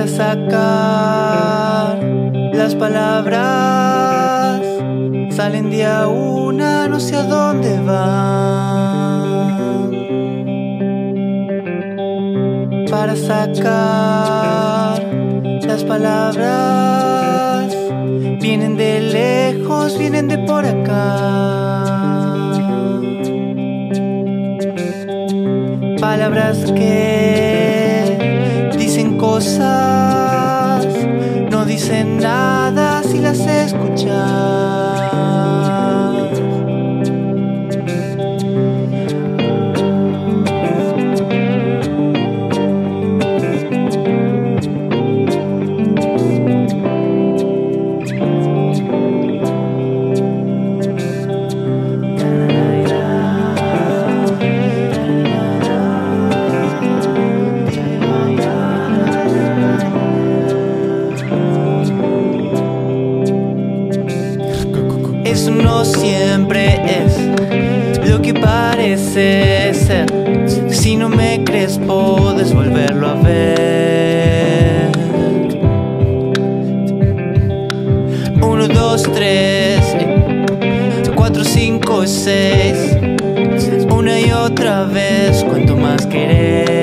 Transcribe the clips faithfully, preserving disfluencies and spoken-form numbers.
para sacar las palabras, salen de a una, no sé a dónde van. Para sacar las palabras, vienen de lejos, vienen de por acá. Palabras que dicen cosas, no dicen nada si las escuchas. Eso no siempre es lo que parece ser. Si no me crees, puedes volverlo a ver. Uno, dos, tres, cuatro, cinco, seis. Una y otra vez, cuanto más querés.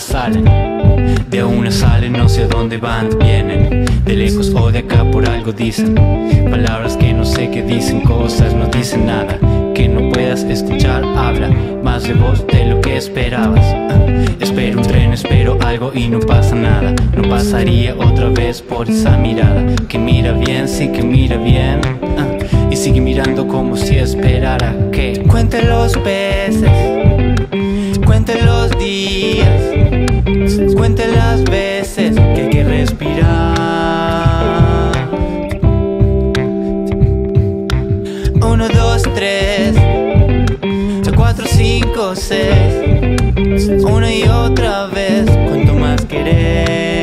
Salen, de a una salen, no sé a dónde van, vienen de lejos o de acá, por algo dicen palabras que no sé qué dicen, cosas no dicen nada que no puedas escuchar. Habla más de vos de lo que esperabas. Espero un tren, espero algo y no pasa nada. No pasaría otra vez por esa mirada que mira bien, sí que mira bien, y sigue mirando como si esperara que cuente los peces, cuente los días, cuente las veces que hay que respirar. Uno, dos, tres, cuatro, cinco, seis. Una y otra vez, cuanto más querés.